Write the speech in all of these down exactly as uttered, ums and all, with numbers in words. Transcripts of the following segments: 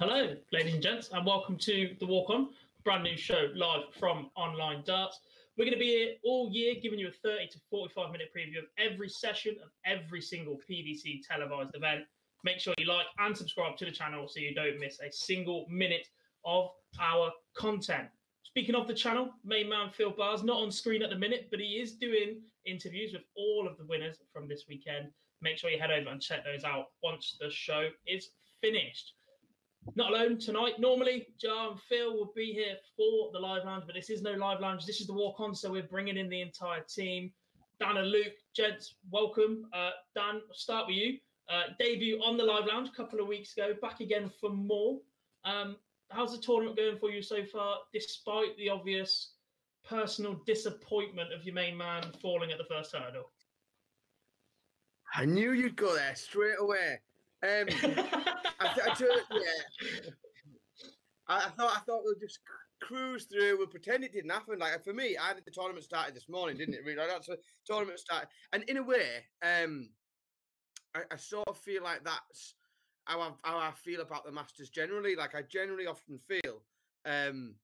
Hello, ladies and gents, and welcome to The Walk On, a brand new show live from Online Darts. We're going to be here all year, giving you a thirty to forty-five minute preview of every session of every single P D C televised event. Make sure you like and subscribe to the channel so you don't miss a single minute of our content. Speaking of the channel, main man Phil Barr is not on screen at the minute, but he is doing interviews with all of the winners from this weekend. Make sure you head over and check those out once the show is finished. Not alone tonight. Normally, John and Phil will be here for the Live Lounge, but this is no Live Lounge. This is the Walk On, so we're bringing in the entire team. Dan and Luke, gents, welcome. Uh, Dan, we'll start with you. Uh, debut on the Live Lounge a couple of weeks ago, back again for more. Um, how's the tournament going for you so far, despite the obvious personal disappointment of your main man falling at the first hurdle? I knew you'd go there straight away. Um, I, I, yeah. I, I thought I thought we'll just cruise through. We'll pretend it didn't happen. Like for me, I think the tournament started this morning, didn't it? Really, that's the tournament started, and in a way, um, I, I sort of feel like that's how I, how I feel about the Masters generally. Like I generally often feel, um,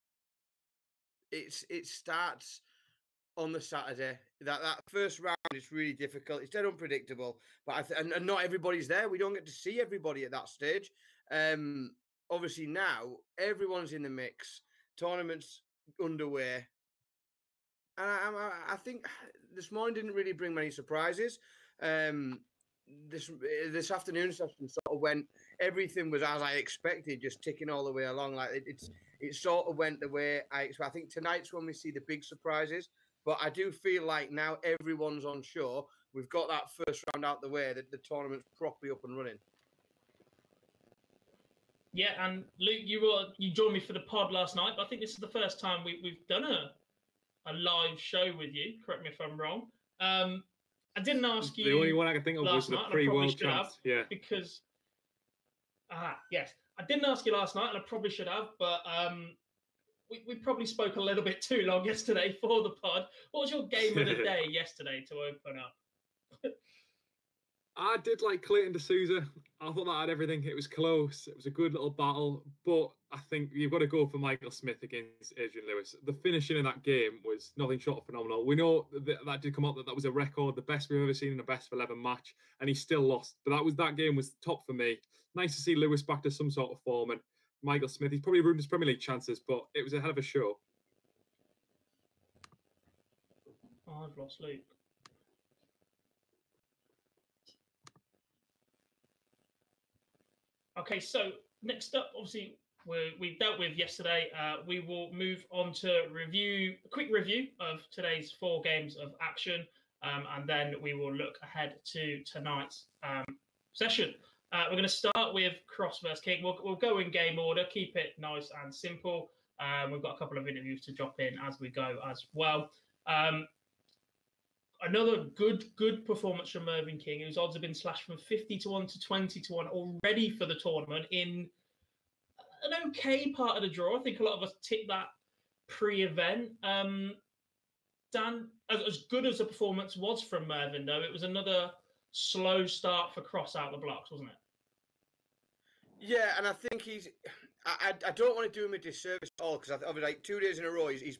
it's it starts on the Saturday. That that first round is really difficult. It's dead unpredictable, but I th and, and not everybody's there. We don't get to see everybody at that stage. Um, obviously now everyone's in the mix. Tournament's underway, and I, I, I think this morning didn't really bring many surprises. Um, this this afternoon session sort of went. Everything was as I expected, just ticking all the way along. Like it, it's it sort of went the way I expect. I think tonight's when we see the big surprises. But I do feel like now everyone's on shore. We've got that first round out the way, that the tournament's properly up and running. Yeah, and Luke, you were you joined me for the pod last night, but I think this is the first time we, we've done a a live show with you. Correct me if I'm wrong. Um, I didn't ask you. The only one I can think of was the pre-World Cup. Yeah, because ah yes, I didn't ask you last night, and I probably should have, but. Um, We, we probably spoke a little bit too long yesterday for the pod. What was your game of the day yesterday to open up? I did like Clayton D'Souza. I thought that had everything. It was close. It was a good little battle. But I think you've got to go for Michael Smith against Adrian Lewis. The finishing in that game was nothing short of phenomenal. We know that, that did come up, that that was a record, the best we've ever seen in a best of eleven match, and he still lost. But that was that game was top for me. Nice to see Lewis back to some sort of form, and Michael Smith, he's probably ruined his Premier League chances, but it was a hell of a show. Oh, I've lost Luke. Okay, so next up, obviously, we're, we dealt with yesterday. Uh, we will move on to review, a quick review of today's four games of action, um, and then we will look ahead to tonight's um, session. Uh, we're going to start with Cross versus King. We'll, we'll go in game order, keep it nice and simple. Um, we've got a couple of interviews to drop in as we go as well. Um, another good, good performance from Mervyn King, whose odds have been slashed from fifty to one to twenty to one already for the tournament in an okay part of the draw. I think a lot of us tipped that pre-event. Um, Dan, as, as good as the performance was from Mervyn, though, it was another slow start for Cross out the blocks, wasn't it? Yeah, and I think he's. I I, I don't want to do him a disservice at all, because I was like two days in a row. He's, he's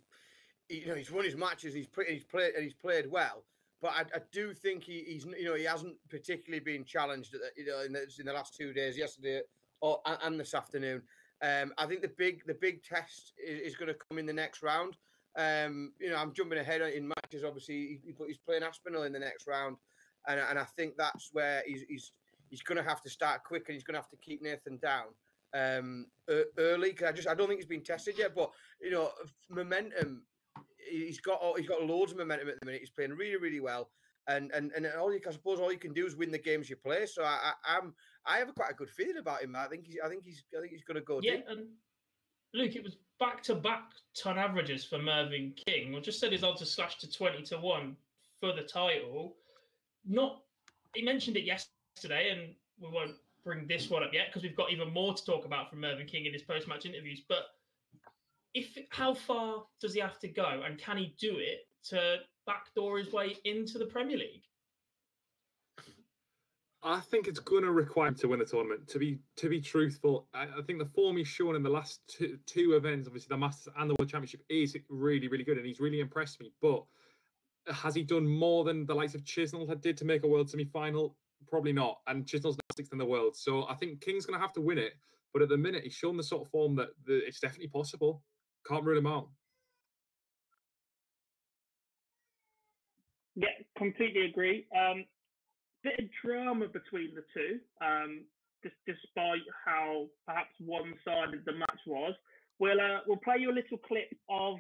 he, you know, he's won his matches. He's pretty. He's played and he's played well. But I, I do think he, he's you know he hasn't particularly been challenged at the, you know in the, in the last two days, yesterday or and, and this afternoon. Um, I think the big the big test is, is going to come in the next round. Um, you know, I'm jumping ahead in matches. Obviously, he, he's playing Aspinall in the next round. And, and I think that's where he's he's, he's going to have to start quick, and he's going to have to keep Nathan down um, early. Because I just I don't think he's been tested yet. But you know, momentum he's got all, he's got loads of momentum at the minute. He's playing really, really well, and and and all you, I suppose, all you can do is win the games you play. So I, I I'm I have quite a good feeling about him. I think he's I think he's I think he's going to go. Yeah, deep. And Luke, it was back to back ton averages for Mervyn King. We just said his odds are slashed to twenty to one for the title. Not he mentioned it yesterday, and we won't bring this one up yet because we've got even more to talk about from Mervyn King in his post-match interviews, but. If how far does he have to go, and can he do it to backdoor his way into the Premier League? I think it's going to require him to win the tournament. To be to be truthful, I, I think the form he's shown in the last two, two events, obviously the Masters and the World Championship, is really really good, and he's really impressed me. But has he done more than the likes of Chisnall had did to make a world semi-final? Probably not. And Chisnall's now sixth in the world, so I think King's going to have to win it. But at the minute, he's shown the sort of form that, that it's definitely possible. Can't rule him out. Yeah, completely agree. Um, bit of drama between the two, um, just despite how perhaps one-sided the match was. We'll uh, we'll play you a little clip of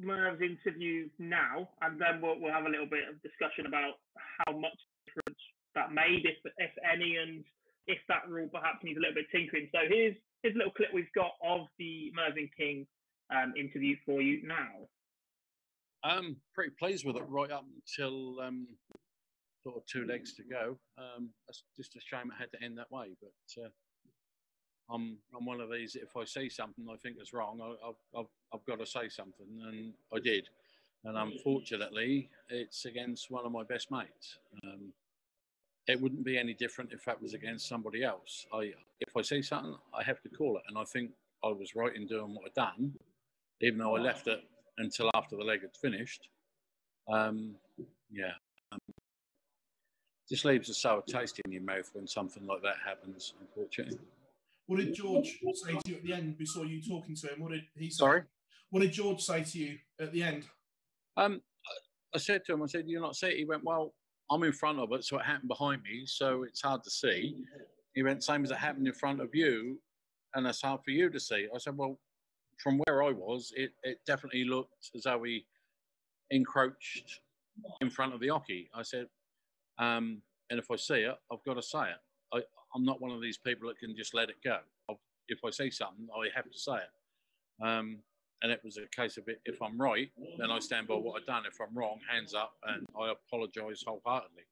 Merv's interview now, and then we'll we'll have a little bit of discussion about how much difference that made, if if any, and if that rule perhaps needs a little bit of tinkering. So here's. Here's a little clip we've got of the Mervyn King um, interview for you now. I'm pretty pleased with it right up until um, sort of two legs to go. Um, it's just a shame it had to end that way. But uh, I'm I'm one of these. If I see something I think is wrong, I, I've, I've I've got to say something, and I did. And unfortunately, it's against one of my best mates. Um, It wouldn't be any different if that was against somebody else. I, if I say something, I have to call it. And I think I was right in doing what I'd done, even though I left it until after the leg had finished. Um, yeah. Um, just leaves a sour taste in your mouth when something like that happens, unfortunately. What did George say to you at the end? We saw you talking to him. What did he say? Sorry? What did George say to you at the end? Um, I said to him, I said, you're not safe. He went, well, I'm in front of it, so it happened behind me, so it's hard to see. He went, same as it happened in front of you, and it's hard for you to see. I said, well, from where I was, it, it definitely looked as though he encroached in front of the hockey. I said, um, and if I see it, I've got to say it. I, I'm not one of these people that can just let it go. I'll, if I see something, I have to say it. Um, And it was a case of it. If I'm right, then I stand by what I've done. If I'm wrong, hands up, and I apologise wholeheartedly.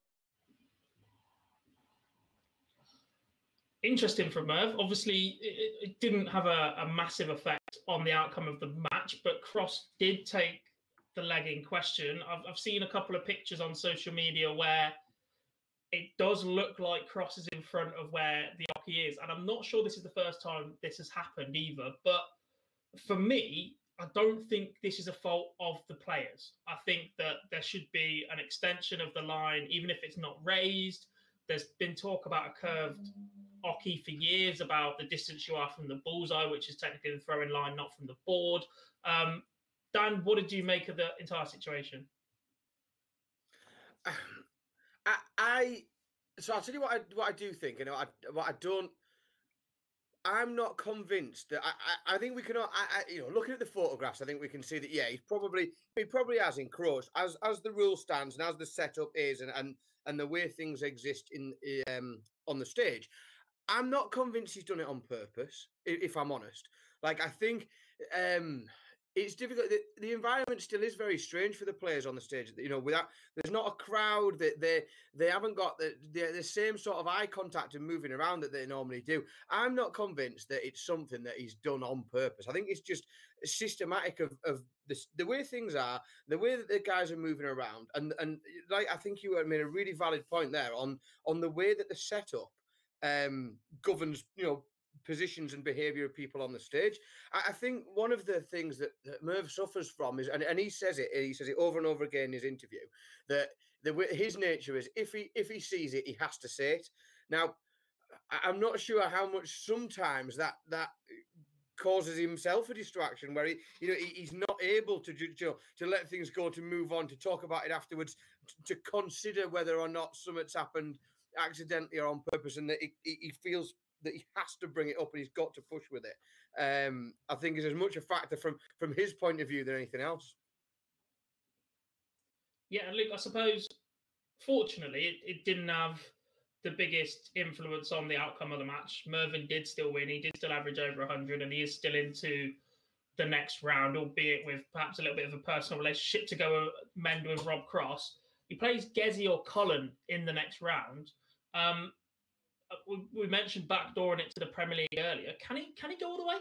Interesting from Merv. Obviously, it, it didn't have a, a massive effect on the outcome of the match, but Cross did take the leg in question. I've, I've seen a couple of pictures on social media where it does look like Cross is in front of where the hockey is. And I'm not sure this is the first time this has happened either, but for me, I don't think this is a fault of the players. I think that there should be an extension of the line, even if it's not raised. There's been talk about a curved hockey for years, about the distance you are from the bullseye, which is technically the throwing line, not from the board. Um, Dan, what did you make of the entire situation? Um, I, I so I'll tell you what I what I do think, and you know, I what I don't. I'm not convinced that I, I, I think we can. I, I, you know, looking at the photographs, I think we can see that. Yeah, he's probably he probably has encroached as as the rule stands and as the setup is, and and and the way things exist in um, on the stage. I'm not convinced he's done it on purpose. If I'm honest, like I think um, it's difficult. The, the environment still is very strange for the players on the stage. You know, without there's not a crowd that they they haven't got the, the the same sort of eye contact and moving around that they normally do. I'm not convinced that it's something that he's done on purpose. I think it's just systematic of of this, the way things are, the way that the guys are moving around, and and like I think you made a really valid point there on on the way that the setup um, governs, you know, positions and behavior of people on the stage. I think one of the things that, that Merv suffers from is, and, and he says it, he says it over and over again in his interview, that the, his nature is if he if he sees it, he has to say it. Now, I'm not sure how much sometimes that that causes himself a distraction, where he, you know, he, he's not able to, to to let things go, to move on, to talk about it afterwards, to, to consider whether or not something's happened accidentally or on purpose, and that he, he feels that he has to bring it up and he's got to push with it. Um, I think is as much a factor from from his point of view than anything else. Yeah, and Luke, I suppose, fortunately, it, it didn't have the biggest influence on the outcome of the match. Mervyn did still win. He did still average over one hundred, and he is still into the next round, albeit with perhaps a little bit of a personal relationship to go mend with Rob Cross. He plays Gezzy or Cullen in the next round. Um, we, we mentioned backdooring it to the Premier League earlier. Can he, can he go all the way?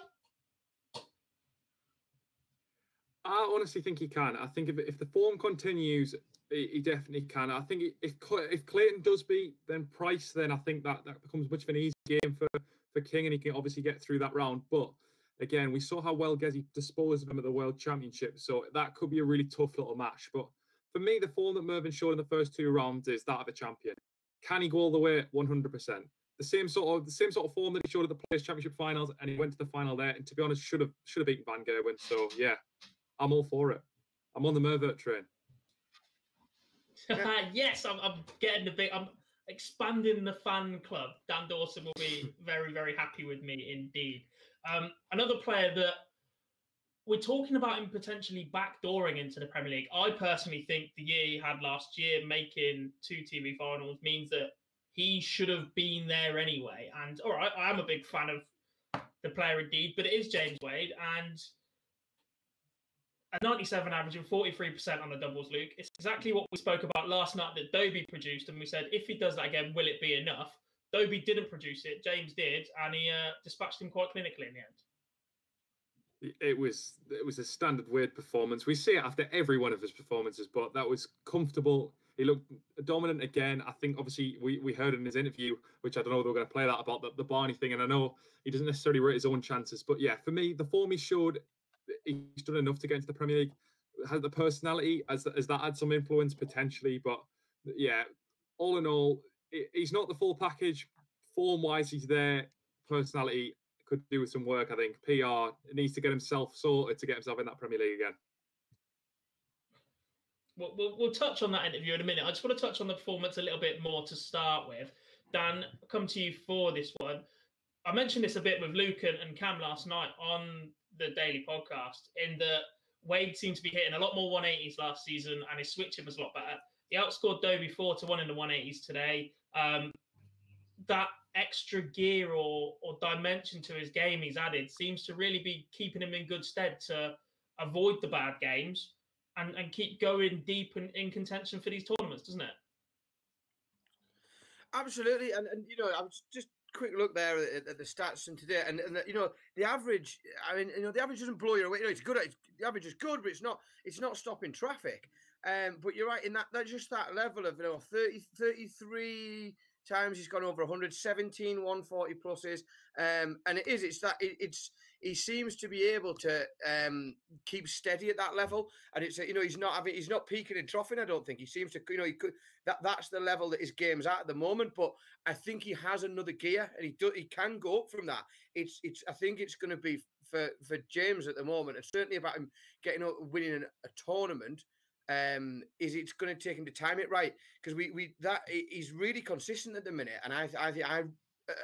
I honestly think he can. I think if, if the form continues, he, he definitely can. I think if if Clayton does beat then Price, then I think that, that becomes much of an easy game for, for King, and he can obviously get through that round. But again, we saw how well Gezzy disposed of him at the World Championship, so that could be a really tough little match. But for me, the form that Mervyn showed in the first two rounds is that of a champion. Can he go all the way? one hundred percent. The same sort of the same sort of form that he showed at the Players Championship finals, and he went to the final there. And to be honest, should have should have beaten Van Gerwen. So yeah. I'm all for it. I'm on the Mervert train. Yeah. Yes, I'm, I'm getting the big. I'm expanding the fan club. Dan Dawson will be very, very happy with me indeed. Um, another player that we're talking about him potentially backdooring into the Premier League. I personally think the year he had last year, making two T V finals, means that he should have been there anyway. And all right, I am a big fan of the player indeed, but it is James Wade and. A ninety-seven average and forty-three percent on the doubles, Luke. It's exactly what we spoke about last night that Dobey produced, and we said, if he does that again, will it be enough? Dobey didn't produce it. James did, and he uh, dispatched him quite clinically in the end. It was it was a standard Wade performance. We see it after every one of his performances, but that was comfortable. He looked dominant again. I think, obviously, we, we heard in his interview, which I don't know if they were going to play that about, the, the Barney thing, and I know he doesn't necessarily rate his own chances. But, yeah, for me, the form he showed... he's done enough to get into the Premier League. Has the personality, has, has that had some influence potentially? But yeah, all in all, it, he's not the full package. Form-wise, he's there. Personality could do with some work, I think. P R needs to get himself sorted to get himself in that Premier League again. We'll, we'll, we'll touch on that interview in a minute. I just want to touch on the performance a little bit more to start with. Dan, I'll come to you for this one. I mentioned this a bit with Luke and, and Cam last night on the daily podcast, in that Wade seemed to be hitting a lot more one eighties last season and his switching was a lot better. He outscored Dobey four to one in the one eighties today. Um, that extra gear or or dimension to his game he's added seems to really be keeping him in good stead to avoid the bad games and, and keep going deep and in contention for these tournaments, doesn't it? Absolutely. And, and you know, I was just quick look there at, at the stats from today, and, and the, you know the average. I mean, you know the average doesn't blow you away. You know, it's good. It's, the average is good, but it's not. It's not stopping traffic. Um, but you're right in that. That's just that level of you know thirty, thirty-three times he's gone over one hundred, seventeen one forty pluses. Um, and it is. It's that. It, it's. He seems to be able to um, keep steady at that level, and it's you know he's not having he's not peaking and troughing. I don't think he seems to you know he could that that's the level that his game's at at the moment. But I think he has another gear, and he do, he can go up from that. It's it's I think it's going to be for for James at the moment, and certainly about him getting up winning an, a tournament. Um, is it's going to take him to time it right because we we that he's really consistent at the minute, and I I I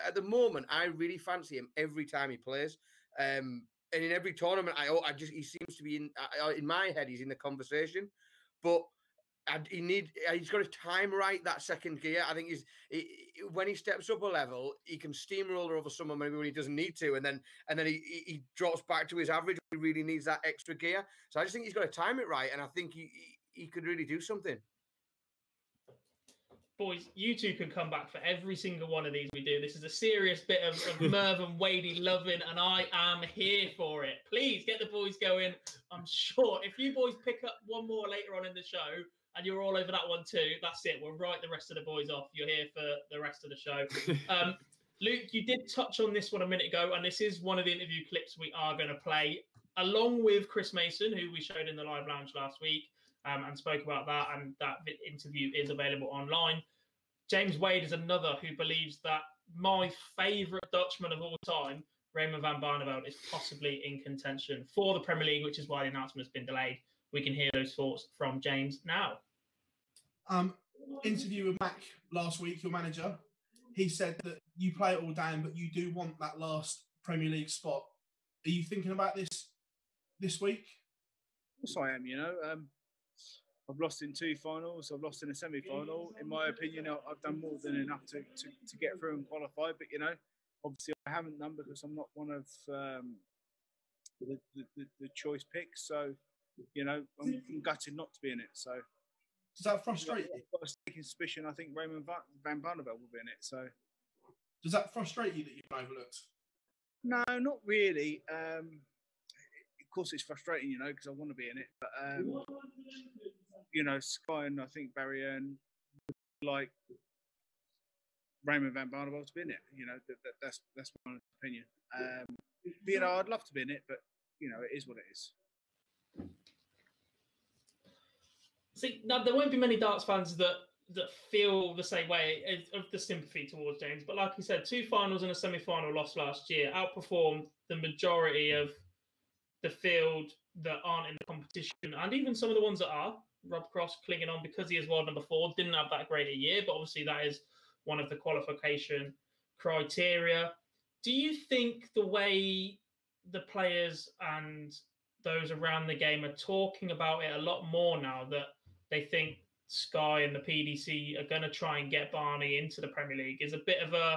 at the moment I really fancy him every time he plays. Um, and in every tournament, I, I just he seems to be in I, in my head. He's in the conversation, but I, he need he's got to time right that second gear. I think he's he, he, when he steps up a level, he can steamroller over someone maybe when he doesn't need to, and then and then he, he, he drops back to his average. He really needs that extra gear. So I just think he's got to time it right, and I think he he, he could really do something. Boys, you two can come back for every single one of these we do. This is a serious bit of, of Mervyn Wadey loving, and I am here for it. Please get the boys going. I'm sure if you boys pick up one more later on in the show and you're all over that one too, that's it. We'll write the rest of the boys off. You're here for the rest of the show. Um, Luke, you did touch on this one a minute ago, and this is one of the interview clips we are going to play, along with Chris Mason, who we showed in the live lounge last week. Um, and spoke about that, and that interview is available online. James Wade is another who believes that my favourite Dutchman of all time, Raymond Van Barneveld, is possibly in contention for the Premier League, which is why the announcement has been delayed. We can hear those thoughts from James now. Um, interview with Mac last week, your manager. He said that you play it all, Dan, but you do want that last Premier League spot. Are you thinking about this this week? Yes, I am, you know. Um... I've lost in two finals. I've lost in a semi-final. In my opinion, I've done more than enough to, to, to get through and qualify. But, you know, obviously I haven't done because I'm not one of um, the, the, the choice picks. So, you know, I'm, I'm gutted not to be in it. So does that frustrate you? I've got a sneaking suspicion I think Raymond Van Barneveld will be in it. So does that frustrate you that you've been overlooked? No, not really. Um, of course, it's frustrating, you know, because I want to be in it. But, um, you know, Sky and I think Barry Earn would like Raymond Van Barneveld to be in it. You know, that, that, that's that's my opinion. Um, but, you know, I'd love to be in it, but, you know, it is what it is. See, now, there won't be many darts fans that, that feel the same way of the sympathy towards James. But like you said, two finals and a semi-final loss last year outperformed the majority of the field that aren't in the competition, and even some of the ones that are. Rob Cross clinging on because he is world number four, didn't have that great a year, but obviously that is one of the qualification criteria. Do you think the way the players and those around the game are talking about it a lot more now that they think Sky and the P D C are going to try and get Barney into the Premier League is a bit of a...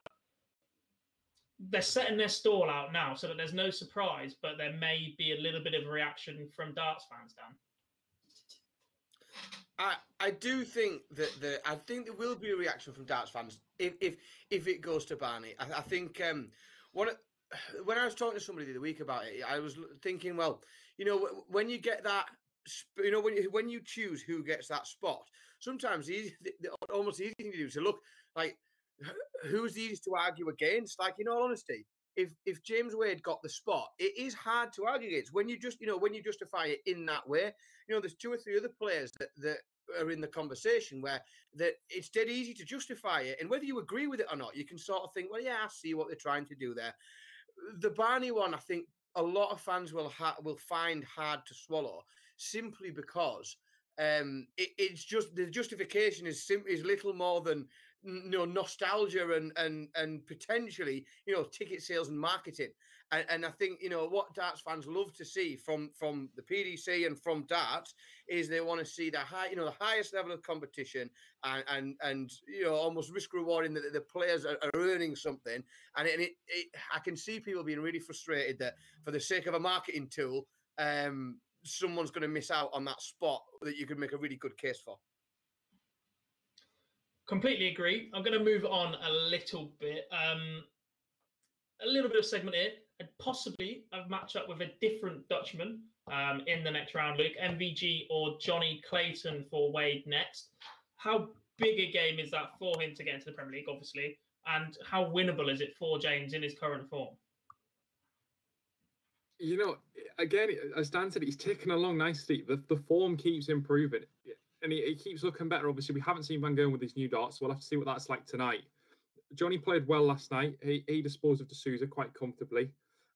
They're setting their stall out now so that there's no surprise, but there may be a little bit of a reaction from darts fans, Dan? I I do think that the I think there will be a reaction from darts fans if if, if it goes to Barney. I, I think um one when I was talking to somebody the other week about it, I was thinking, well, you know, when you get that, you know, when you when you choose who gets that spot, sometimes the, easy, the almost the easy thing to do is to look like who's the easiest to argue against. Like, in all honesty, if if James Wade got the spot, it is hard to argue against when you just, you know, when you justify it in that way. You know, there's two or three other players that, that are in the conversation where that it's dead easy to justify it. And whether you agree with it or not, you can sort of think, well, yeah, I see what they're trying to do there. The Barney one, I think a lot of fans will ha will find hard to swallow simply because um, it, it's just the justification is simply is little more than, you know, nostalgia and and and potentially, you know, ticket sales and marketing. And, and I think, you know, what darts fans love to see from from the P D C and from darts is they want to see the high, you know, the highest level of competition and and, and you know, almost risk rewarding that the players are, are earning something. And it, it, it, I can see people being really frustrated that for the sake of a marketing tool, um, someone's going to miss out on that spot that you could make a really good case for. Completely agree. I'm going to move on a little bit. Um, a little bit of segment here, and possibly a match up with a different Dutchman um, in the next round, Luke. M V G or Jonny Clayton for Wade next. How big a game is that for him to get into the Premier League, obviously? And how winnable is it for James in his current form? You know, again, as Dan said, he's ticking along nicely. The, the form keeps improving. And he, he keeps looking better. Obviously, we haven't seen Van Gerwen with his new darts, so we'll have to see what that's like tonight. Jonny played well last night. He, he disposed of D'Souza quite comfortably.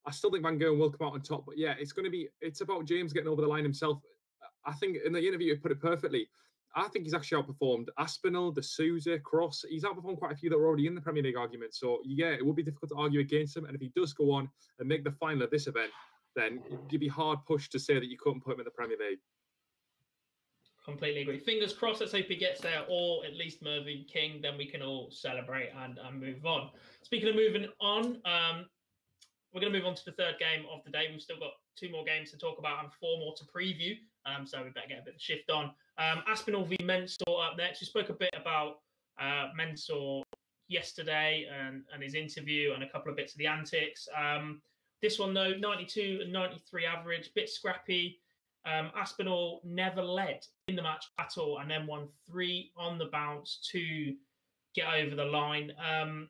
I still think Van Gerwen will come out on top, but yeah, it's going to be, it's about James getting over the line himself. I think in the interview, you put it perfectly. I think he's actually outperformed Aspinall, D'Souza, Cross. He's outperformed quite a few that were already in the Premier League argument. So yeah, it would be difficult to argue against him. And if he does go on and make the final of this event, then you'd be hard pushed to say that you couldn't put him in the Premier League. Completely agree. Fingers crossed, let's hope he gets there, or at least Mervyn King, then we can all celebrate and, and move on. Speaking of moving on, um, we're going to move on to the third game of the day. We've still got two more games to talk about and four more to preview, um, so we better get a bit of shift on. Um, Aspinall v Mensur up next. We spoke a bit about uh, Mensur yesterday and, and his interview and a couple of bits of the antics. Um, this one, though, ninety-two and ninety-three average, bit scrappy. Um, Aspinall never led in the match at all and then won three on the bounce to get over the line. Um,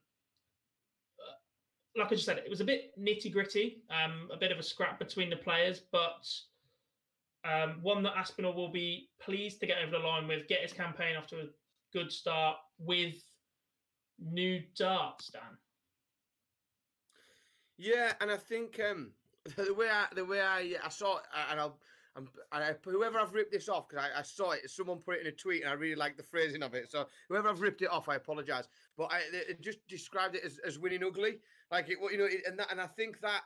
like I just said, it was a bit nitty-gritty, um, a bit of a scrap between the players, but um, one that Aspinall will be pleased to get over the line with, get his campaign off to a good start with new darts, Dan. Yeah, and I think um, the way I, the way I, I saw it, and I'll... And I, whoever I've ripped this off, because I, I saw it, someone put it in a tweet, and I really like the phrasing of it. So whoever I've ripped it off, I apologise. But I it just described it as, as winning ugly, like it, you know, it, and that, and I think that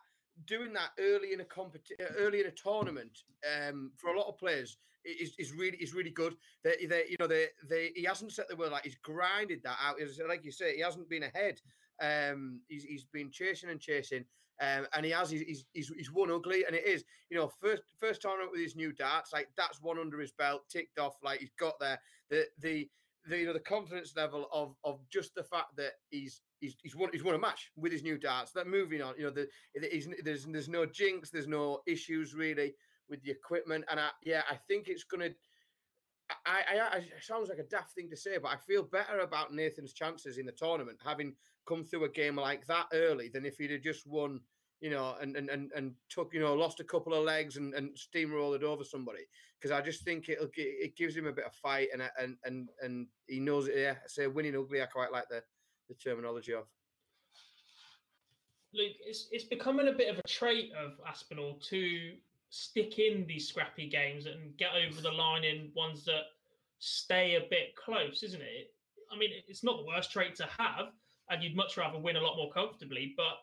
doing that early in a competi- early in a tournament um, for a lot of players is is really is really good. They, they you know they they he hasn't set the world like he's grinded that out. He's, like you say, he hasn't been ahead. Um, he's he's been chasing and chasing, um, and he has he's he's he's won ugly. And it is you know first first tournament with his new darts, like that's one under his belt, ticked off. Like he's got there the the the you know the confidence level of of just the fact that he's. He's, he's won. He's won a match with his new darts. That moving on, you know, the, he's, there's there's no jinx. There's no issues really with the equipment. And I, yeah, I think it's gonna. I, I, I it sounds like a daft thing to say, but I feel better about Nathan's chances in the tournament having come through a game like that early than if he'd have just won, you know, and and and, and took, you know, lost a couple of legs and, and steamrolled over somebody. Because I just think it'll it gives him a bit of fight, and and and and he knows it. Yeah, say so winning ugly. I quite like the. The terminology of Luke, it's it's becoming a bit of a trait of Aspinall to stick in these scrappy games and get over the line in ones that stay a bit close, isn't it? I mean, it's not the worst trait to have, and you'd much rather win a lot more comfortably, but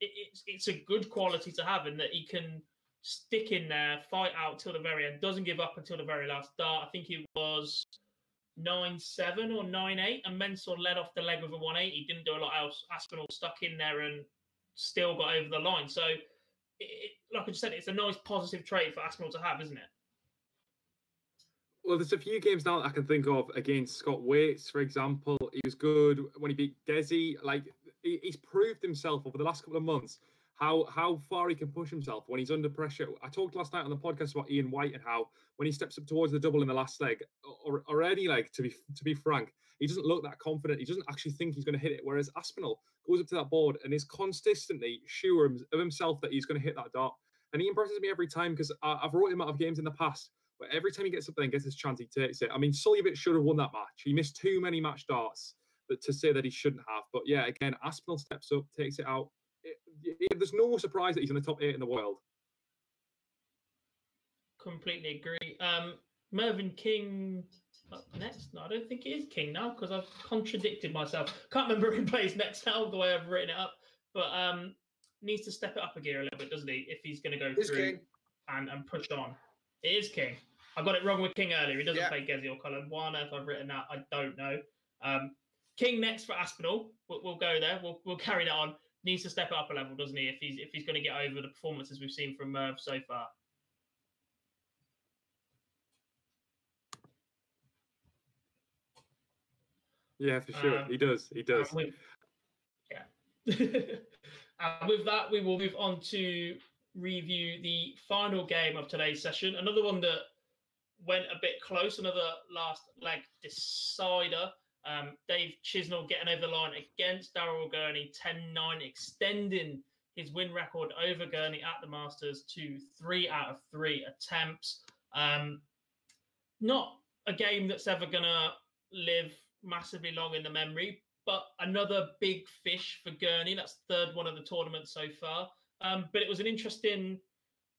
it, it's it's a good quality to have in that he can stick in there, fight out till the very end, doesn't give up until the very last dart. I think it was nine seven or nine eight, and Mensur led off the leg with a one eighty, didn't do a lot else. Aspinall stuck in there and still got over the line. So, it, it, like I just said, it's a nice positive trait for Aspinall to have, isn't it? Well, there's a few games now that I can think of against Scott Waites, for example. He was good when he beat Gezzy. Like, he, he's proved himself over the last couple of months how how far he can push himself when he's under pressure. I talked last night on the podcast about Ian White and how when he steps up towards the double in the last leg, or, or any leg, to be to be frank, he doesn't look that confident. He doesn't actually think he's going to hit it, whereas Aspinall goes up to that board and is consistently sure of himself that he's going to hit that dart. And he impresses me every time because I've wrote him out of games in the past, but every time he gets up there and gets his chance, he takes it. I mean, Sullivan should have won that match. He missed too many match darts that, to say that he shouldn't have. But yeah, again, Aspinall steps up, takes it out. It, it, there's no surprise that he's in the top eight in the world. Completely agree. Um, Mervyn King up next. No, I don't think it is King now because I've contradicted myself. Can't remember who plays next now the way I've written it up. But um, needs to step it up a gear a little bit, doesn't he? If he's going to go it's through and, and push on, it is King. I got it wrong with King earlier. He doesn't yeah. play Gezzy or Cullen. Why on earth I've written that? I don't know. Um, King next for Aspinall. We'll, we'll go there. We'll we'll carry that on. Needs to step it up a level, doesn't he? If he's if he's going to get over the performances we've seen from Merv so far. Yeah, for sure, um, he does. He does. And with, yeah. And with that, we will move on to review the final game of today's session. Another one that went a bit close. Another last leg decider. Um, Dave Chisnall getting over the line against Darryl Gurney, ten nine, extending his win record over Gurney at the Masters to three out of three attempts. Um, not a game that's ever going to live massively long in the memory, but another big fish for Gurney. That's the third one of the tournament so far. Um, but it was an interesting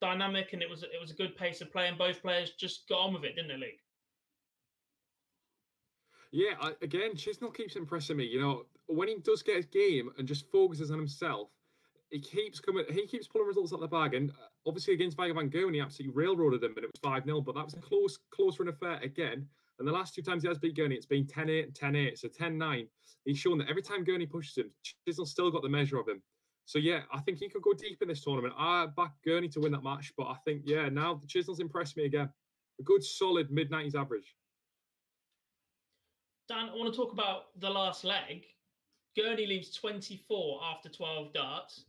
dynamic, and it was it was a good pace of play, and both players just got on with it, didn't they, Luke? Yeah, I, again, Chisnall keeps impressing me. You know, when he does get his game and just focuses on himself, he keeps coming. He keeps pulling results out the bag. And obviously against Michael van Gerwen, he absolutely railroaded them, and it was five nil. But that was a close, close run affair again. And the last two times he has beat Gurney, it's been ten eight and ten eight, so ten nine. He's shown that every time Gurney pushes him, Chisnall's still got the measure of him. So yeah, I think he could go deep in this tournament. I back Gurney to win that match, but I think yeah, now Chisnall's impressed me again. A good solid mid nineties average. Dan, I want to talk about the last leg. Gurney leaves twenty-four after twelve darts.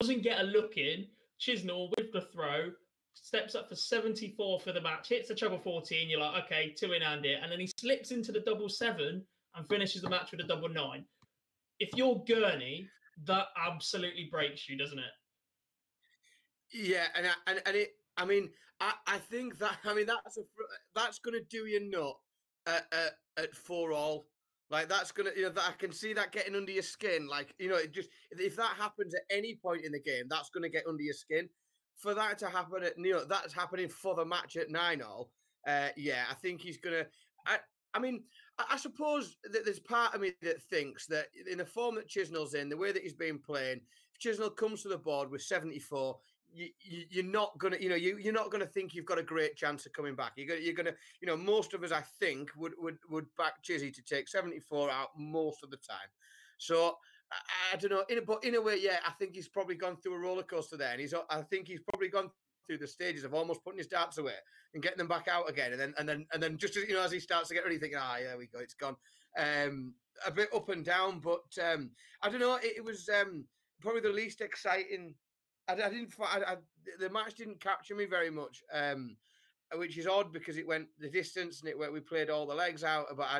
Doesn't get a look in. Chisnall with the throw. Steps up for seventy-four for the match. Hits the treble fourteen. You're like, okay, two in hand here. And then he slips into the double seven and finishes the match with a double nine. If you're Gurney, that absolutely breaks you, doesn't it? Yeah, and I, and, and it. I mean, I, I think that. I mean, that's a, that's going to do you nut. Uh, uh, at four all, like that's gonna, you know, that I can see that getting under your skin. Like, you know, it just if that happens at any point in the game, that's gonna get under your skin. For that to happen at, you know, that's happening for the match at nine all. Uh, yeah, I think he's gonna. I, I mean, I, I suppose that there's part of me that thinks that in the form that Chisnall's in, the way that he's been playing, if Chisnall comes to the board with seventy-four, you, you, you're not gonna, you know, you you're not gonna think you've got a great chance of coming back. You're gonna, you're gonna, you know, most of us, I think, would would would back Chizzy to take seventy-four out most of the time. So I, I don't know, in a, but in a way, yeah, I think he's probably gone through a roller coaster there, and he's, I think he's probably gone through the stages of almost putting his darts away and getting them back out again, and then and then and then just as, you know, as he starts to get ready, thinking, ah, yeah, we go, it's gone. Um, a bit up and down, but um, I don't know. It, it was um, probably the least exciting. I, I didn't. I, I, the match didn't capture me very much, um, which is odd because it went the distance and it went. We played all the legs out, but I,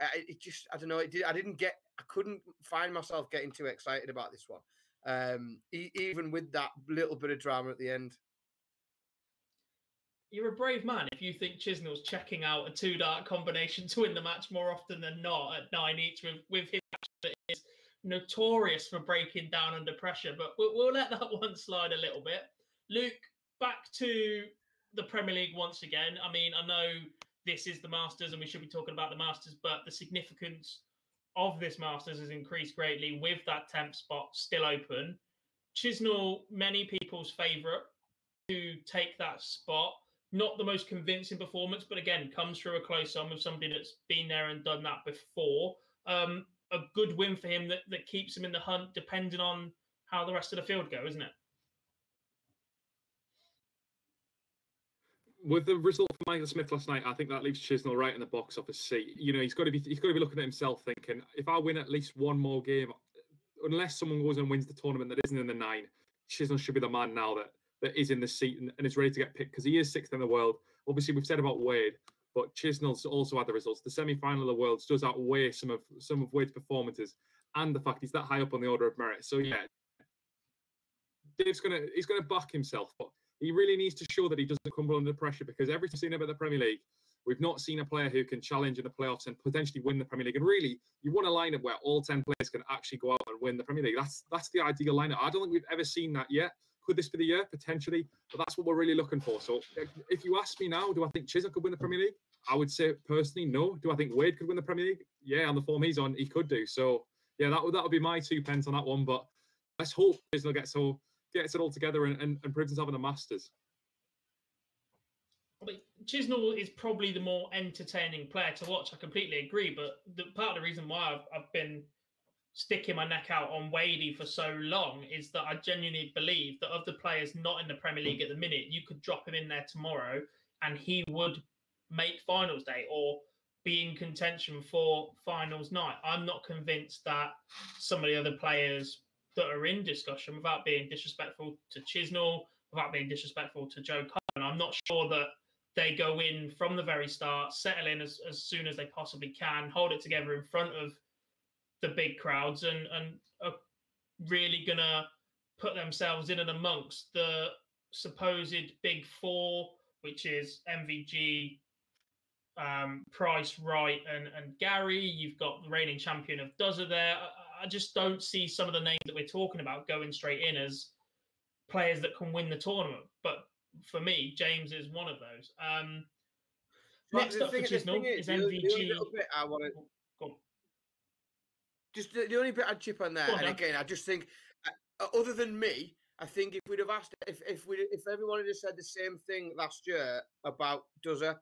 I, it just. I don't know. It did. I didn't get. I couldn't find myself getting too excited about this one, um, e even with that little bit of drama at the end. You're a brave man if you think Chisnall's checking out a two-dart combination to win the match more often than not at nine each with, with his match that is notorious for breaking down under pressure. But we'll, we'll let that one slide a little bit. Luke, back to the Premier League once again. I mean, I know this is the Masters and we should be talking about the Masters, but the significance of this Masters has increased greatly with that tenth spot still open. Chisnall, many people's favourite to take that spot. Not the most convincing performance, but again, comes through a close on with somebody that's been there and done that before. Um, a good win for him that, that keeps him in the hunt, depending on how the rest of the field go, isn't it? With the result for Michael Smith last night, I think that leaves Chisnall right in the box office seat. You know, he's got to be he's got to be looking at himself, thinking, if I win at least one more game, unless someone goes and wins the tournament that isn't in the nine, Chisnall should be the man now that. That is in the seat and, and is ready to get picked, because he is sixth in the world. Obviously, we've said about Wade, but Chisnall's also had the results. The semi-final of the Worlds does outweigh some of some of Wade's performances, and the fact he's that high up on the order of merit. So yeah, Dave's gonna he's gonna back himself, but he really needs to show that he doesn't crumble under pressure, because every time we've seen about the Premier League, we've not seen a player who can challenge in the playoffs and potentially win the Premier League. And really, you want a lineup where all ten players can actually go out and win the Premier League. That's that's the ideal lineup. I don't think we've ever seen that yet. Could this be the year? Potentially. But that's what we're really looking for. So if you ask me now, do I think Chisnall could win the Premier League? I would say personally, no. Do I think Wade could win the Premier League? Yeah, on the form he's on, he could do. So, yeah, that would, that would be my two pence on that one. But let's hope Chisnall gets, all, gets it all together and, and, and proves himself in the Masters. But Chisnall is probably the more entertaining player to watch. I completely agree. But the, part of the reason why I've, I've been... sticking my neck out on Wadey for so long is that I genuinely believe that of the players not in the Premier League at the minute, you could drop him in there tomorrow and he would make finals day or be in contention for finals night. I'm not convinced that some of the other players that are in discussion, without being disrespectful to Chisnall, without being disrespectful to Joe Cullen, I'm not sure that they go in from the very start, settle in as, as soon as they possibly can, hold it together in front of the big crowds and, and are really going to put themselves in and amongst the supposed big four, which is M V G, um, Price, Wright and, and Gary. You've got the reigning champion of D'Souza there. I, I just don't see some of the names that we're talking about going straight in as players that can win the tournament. But for me, James is one of those. Um, next up for Chisnall is M V G. Just the only bit I'd chip on there, and again, I just think, uh, other than me, I think if we'd have asked, if if we if everyone had said the same thing last year about D'Souza,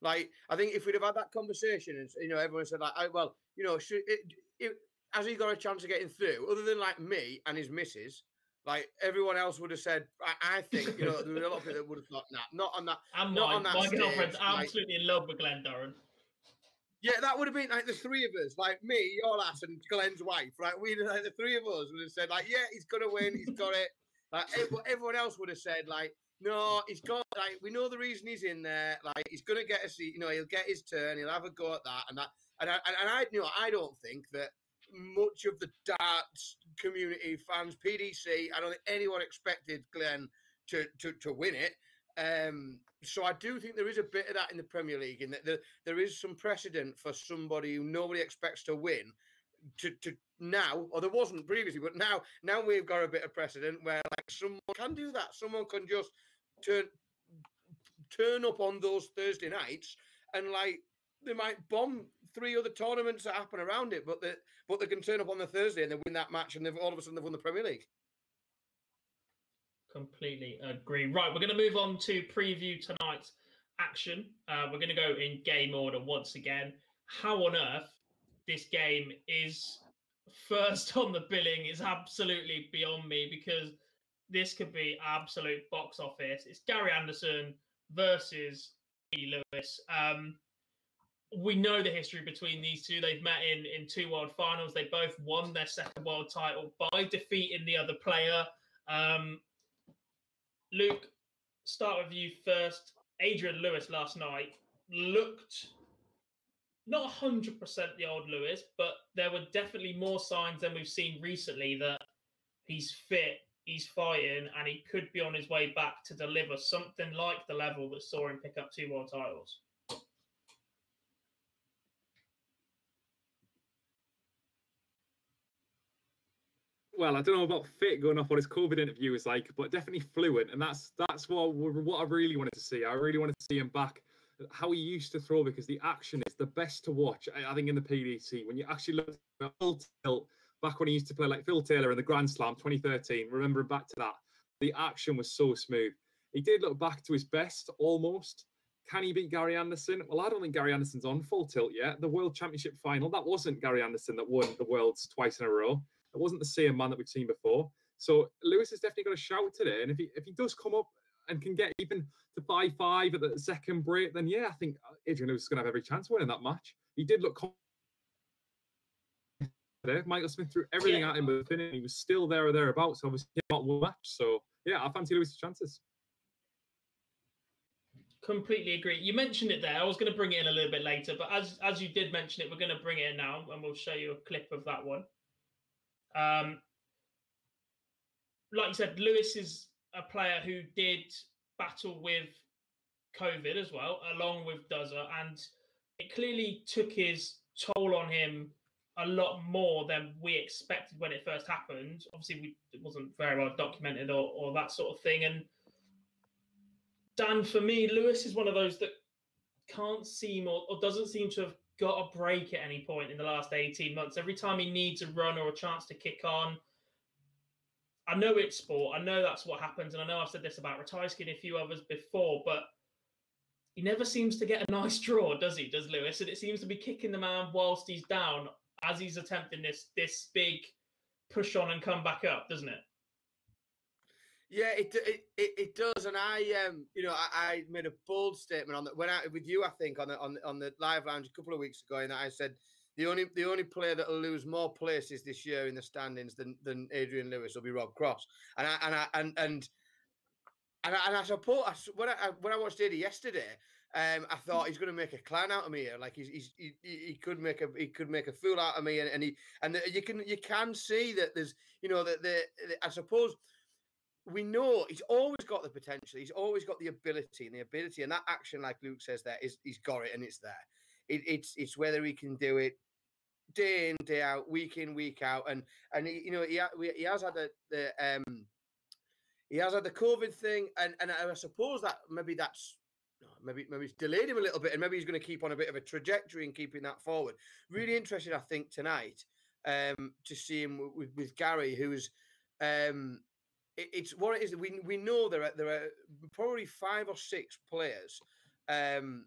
like I think if we'd have had that conversation, and you know, everyone said like, I, well, you know, should, it, it, has he got a chance of getting through? Other than like me and his missus, like everyone else would have said, I, I think you know, there were a lot of people that would have thought, nah, not on that, and not my, on that. My girlfriend's like, absolutely in love with Glendoran. Yeah, that would have been like the three of us, like me, your ass, and Glenn's wife, right? We, like the three of us, would have said, like, yeah, he's gonna win, he's got it. Like everyone else would have said, like, no, he's got. Like we know the reason he's in there. Like he's gonna get a seat. You know, he'll get his turn. He'll have a go at that and that. And I, and I, you know, I don't think that much of the darts community, fans, P D C, I don't think anyone expected Glenn to to to win it. Um, so I do think there is a bit of that in the Premier League, in that there, there is some precedent for somebody who nobody expects to win to, to now, or there wasn't previously, but now now we've got a bit of precedent where like someone can do that. Someone can just turn turn up on those Thursday nights and like they might bomb three other tournaments that happen around it, but they, but they can turn up on the Thursday and they win that match, and they've all of a sudden they've won the Premier League. Completely agree. Right, we're going to move on to preview tonight's action. Uh, we're going to go in game order once again. How on earth this game is first on the billing is absolutely beyond me, because this could be absolute box office. It's Gary Anderson versus Adrian Lewis. Um, we know the history between these two. They've met in, in two world finals. They both won their second world title by defeating the other player. Um, Luke, start with you first. Adrian Lewis last night looked not one hundred percent the old Lewis, but there were definitely more signs than we've seen recently that he's fit, he's fighting, and he could be on his way back to deliver something like the level that saw him pick up two world titles. Well, I don't know about fit going off what his COVID interview was like, but definitely fluent, and that's that's what what I really wanted to see. I really wanted to see him back, how he used to throw, because the action is the best to watch, I, I think, in the P D C. When you actually look at Phil Taylor, back when he used to play like Phil Taylor in the Grand Slam twenty thirteen, remembering back to that, the action was so smooth. He did look back to his best, almost. Can he beat Gary Anderson? Well, I don't think Gary Anderson's on full tilt yet. The World Championship final, that wasn't Gary Anderson that won the Worlds twice in a row. It wasn't the same man that we've seen before. So Lewis has definitely got a shout today. And if he if he does come up and can get even to five five at the second break, then yeah, I think Adrian Lewis is going to have every chance of winning that match. He did look confident. Michael Smith threw everything yeah. at him, but he was still there or thereabouts. Obviously, he came out one match. So yeah, I fancy Lewis' chances. Completely agree. You mentioned it there. I was going to bring it in a little bit later, but as as you did mention it, we're going to bring it in now, and we'll show you a clip of that one. Um, like you said, Lewis is a player who did battle with COVID as well, along with D'Souza, and it clearly took his toll on him a lot more than we expected when it first happened. Obviously, we, it wasn't very well documented or, or that sort of thing. And Dan, for me, Lewis is one of those that can't seem or, or doesn't seem to have got a break at any point in the last eighteen months. Every time he needs a run or a chance to kick on, I know it's sport, I know that's what happens, and I know I've said this about Ratajski and a few others before, but he never seems to get a nice draw, does he, does Lewis? And it seems to be kicking the man whilst he's down as he's attempting this this big push on and come back up, doesn't it? Yeah, it it it does, and I um you know I, I made a bold statement on that when I with you I think on the on the, on the Live Lounge a couple of weeks ago, and I said the only the only player that will lose more places this year in the standings than than Adrian Lewis will be Rob Cross, and I and I and and and I, and I suppose when I when I watched Eddie yesterday, um I thought he's going to make a clown out of me here, like he's, he's he he could make a he could make a fool out of me, and and he and the, you can you can see that there's you know that the, the I suppose. We know he's always got the potential. He's always got the ability and the ability and that action, like Luke says, there is he's got it and it's there. It, it's it's whether he can do it day in, day out, week in, week out, and and he, you know he he has had the, the um he has had the COVID thing, and and I suppose that maybe that's maybe maybe it's delayed him a little bit, and maybe he's going to keep on a bit of a trajectory and keeping that forward. Really interested, I think, tonight um to see him with, with Gary, who is um. It's what it is. We we know there are there are probably five or six players um,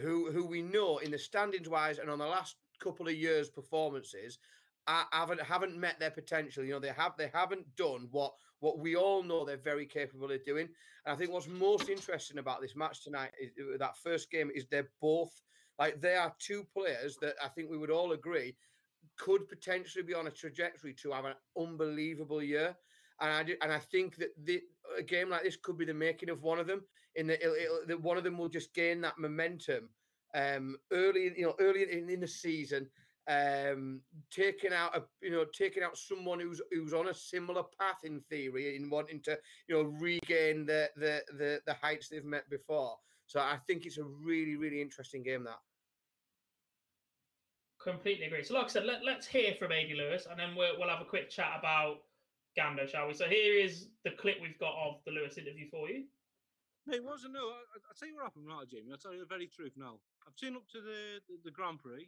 who who we know in the standings wise and on the last couple of years' performances are, haven't haven't met their potential. You know they have they haven't done what what we all know they're very capable of doing. And I think what's most interesting about this match tonight is that first game is they're both like they are two players that I think we would all agree could potentially be on a trajectory to have an unbelievable year. And I, do, and I think that the, a game like this could be the making of one of them, in that, it'll, it'll, that one of them will just gain that momentum um, early, in, you know, early in, in the season, um, taking out, a, you know, taking out someone who's who's on a similar path in theory, in wanting to, you know, regain the the the, the heights they've met before. So I think it's a really really interesting game that. Completely agree. So like I said, let, let's hear from Adrian Lewis, and then we'll we'll have a quick chat about Gando, shall we? So here is the clip we've got of the Lewis interview for you. Mate, what was it? No, I'll tell you what happened, right, Jamie? I'll tell you the very truth now. I've seen up to the, the, the Grand Prix.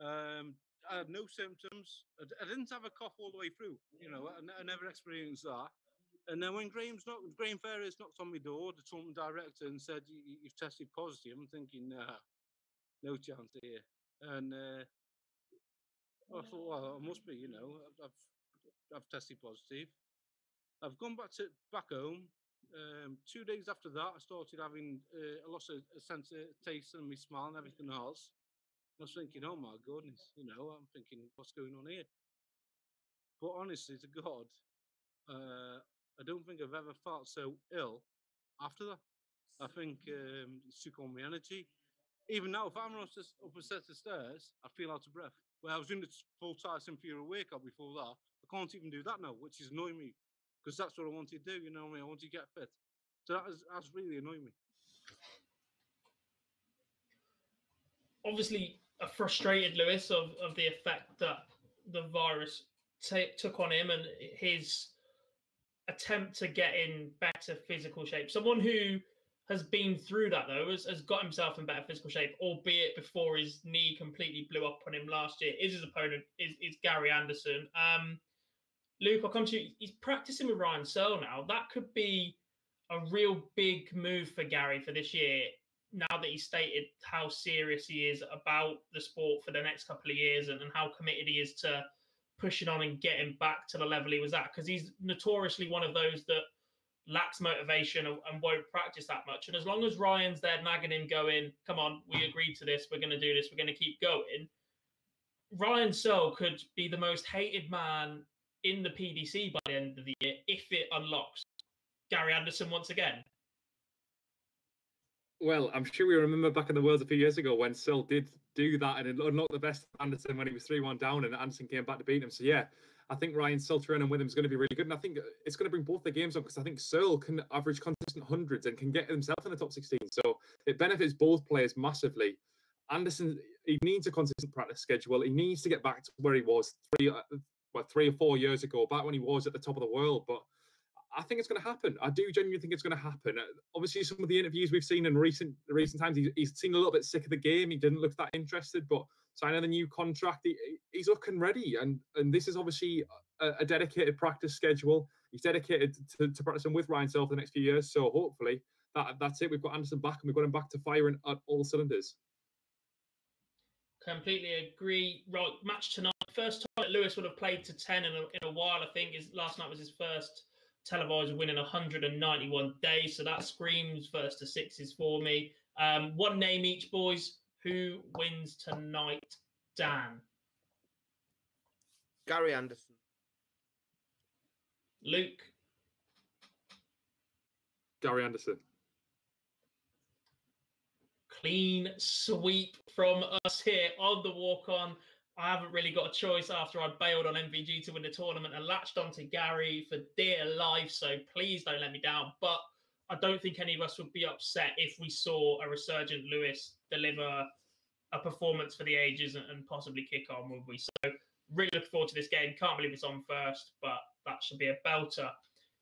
Um, I had no symptoms. I, I didn't have a cough all the way through. You know, I, I never experienced that. And then when Graham's not, Graham Ferris knocked on my door, the Trump director, and said, you, you've tested positive, I'm thinking, nah, no chance here. And uh, I thought, well, I must be, you know, I've, I've tested positive. I've gone back to back home. Um, two days after that, I started having uh, a loss of a sense of taste and my smile and everything else. I was thinking, oh my goodness, you know, I'm thinking, what's going on here? But honestly, to God, uh, I don't think I've ever felt so ill after that. I think um, it took on my energy. Even now, if I'm up a set of stairs, I feel out of breath. Well, I was doing the full Tyson Fury workout before that. I can't even do that now, which is annoying me, because that's what I wanted to do, you know what I mean? I wanted to get fit. So that has, that's really annoyed me. Obviously, a frustrated Lewis of, of the effect that the virus took on him and his attempt to get in better physical shape. Someone who has been through that, though, has, has got himself in better physical shape, albeit before his knee completely blew up on him last year, is his opponent, is, is Gary Anderson. Um, Luke, I'll come to you. He's practicing with Ryan Searle now. That could be a real big move for Gary for this year, now that he's stated how serious he is about the sport for the next couple of years and, and how committed he is to pushing on and getting back to the level he was at, because he's notoriously one of those that lacks motivation and, and won't practice that much. And as long as Ryan's there nagging him going, come on, we agreed to this, we're going to do this, we're going to keep going, Ryan Searle could be the most hated man in the P D C by the end of the year if it unlocks Gary Anderson once again. Well, I'm sure we remember back in the Worlds a few years ago when Searle did do that and unlocked the best of Anderson when he was three one down and Anderson came back to beat him. So, yeah, I think Ryan Searle training with him is going to be really good. And I think it's going to bring both the games up, because I think Searle can average consistent hundreds and can get himself in the top sixteen. So it benefits both players massively. Anderson, he needs a consistent practice schedule. He needs to get back to where he was three, well, three or four years ago, back when he was at the top of the world. But I think it's going to happen. I do genuinely think it's going to happen. Obviously, some of the interviews we've seen in recent recent times, he's, he's seemed a little bit sick of the game. He didn't look that interested, but signing the new contract, he, he's looking ready. And and this is obviously a, a dedicated practice schedule. He's dedicated to, to practicing with Ryan Searle for the next few years. So hopefully that that's it. We've got Anderson back and we've got him back to firing at all cylinders. Completely agree. Right, match tonight. First time that Lewis would have played to ten in a, in a while, I think. Is last night was his first televised win in one hundred ninety-one days, so that screams first to sixes for me. Um, one name each, boys. Who wins tonight, Dan? Gary Anderson. Luke? Gary Anderson. Clean sweep from us here on The Walk On. I haven't really got a choice after I bailed on M V G to win the tournament and latched onto Gary for dear life, so please don't let me down. But I don't think any of us would be upset if we saw a resurgent Lewis deliver a performance for the ages and possibly kick on, would we? So really looking forward to this game. Can't believe it's on first, but that should be a belter.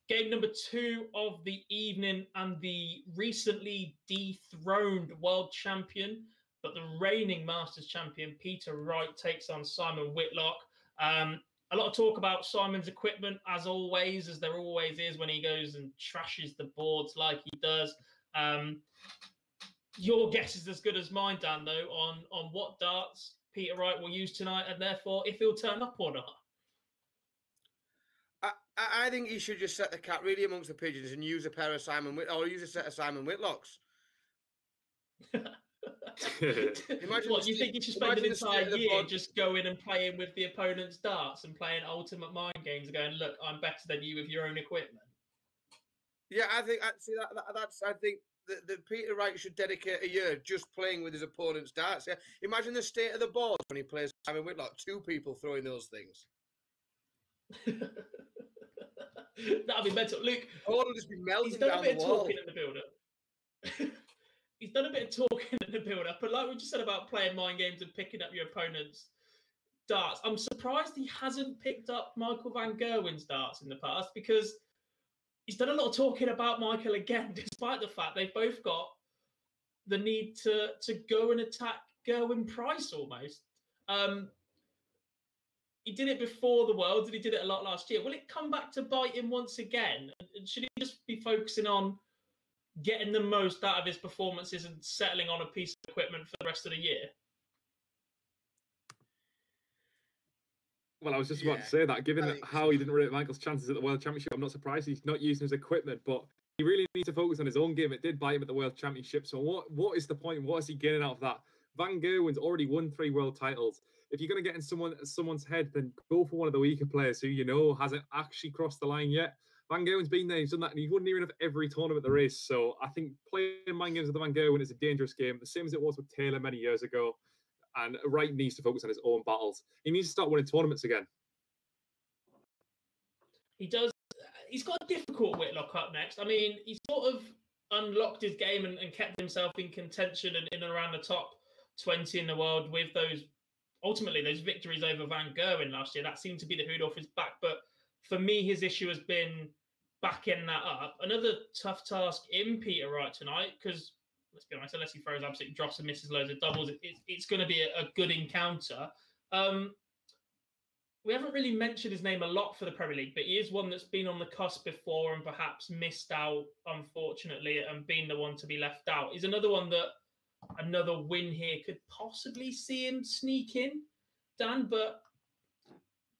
Game number two of the evening, and the recently dethroned world champion, but the reigning Masters champion, Peter Wright, takes on Simon Whitlock. Um, a lot of talk about Simon's equipment, as always, as there always is when he goes and trashes the boards like he does. Um, your guess is as good as mine, Dan, though, on, on what darts Peter Wright will use tonight, and therefore if he'll turn up or not. I, I think he should just set the cat really amongst the pigeons and use a pair of Simon Whit- or use a set of Simon Whitlocks. Imagine what, you think you should spend an entire year just going and playing with the opponent's darts and playing ultimate mind games and going, look, I'm better than you with your own equipment? Yeah, I think actually that, that, that's I think that, that Peter Wright should dedicate a year just playing with his opponent's darts. Yeah, imagine the state of the boards when he plays Simon Whitlock, two people throwing those things. That'll be mental. Luke, it'll just be melting down the wall. He's done a bit of talking in the build-up. He's done a bit of talking in the build-up, but like we just said about playing mind games and picking up your opponent's darts, I'm surprised he hasn't picked up Michael van Gerwen's darts in the past, because he's done a lot of talking about Michael again, despite the fact they've both got the need to to go and attack Gerwin Price almost. Um, he did it before the Worlds and he did it a lot last year. Will it come back to bite him once again? Should he just be focusing on getting the most out of his performances and settling on a piece of equipment for the rest of the year? Well, I was just about yeah. to say that, given that how so. he didn't rate Michael's chances at the World Championship, I'm not surprised he's not using his equipment, but he really needs to focus on his own game. It did bite him at the World Championship, so what, what is the point? What is he getting out of that? Van Gerwen's already won three world titles. If you're going to get in someone someone's head, then go for one of the weaker players who you know hasn't actually crossed the line yet. Van Gerwen's been there, he's done that, and he won near enough every tournament there is. So I think playing mind games with the Van Gerwen is a dangerous game, the same as it was with Taylor many years ago. And Wright needs to focus on his own battles. He needs to start winning tournaments again. He does. He's got a difficult Whitlock up next. I mean, he sort of unlocked his game and, and kept himself in contention and in and around the top twenty in the world with those, ultimately, those victories over Van Gerwen last year. That seemed to be the hood off his back. But for me, his issue has been backing that up. Another tough task in Peter Wright tonight, because let's be honest, unless he throws absolute dross and misses loads of doubles, it's, it's going to be a, a good encounter. Um, we haven't really mentioned his name a lot for the Premier League, but he is one that's been on the cusp before and perhaps missed out, unfortunately, and been the one to be left out. He's another one that another win here could possibly see him sneak in, Dan, but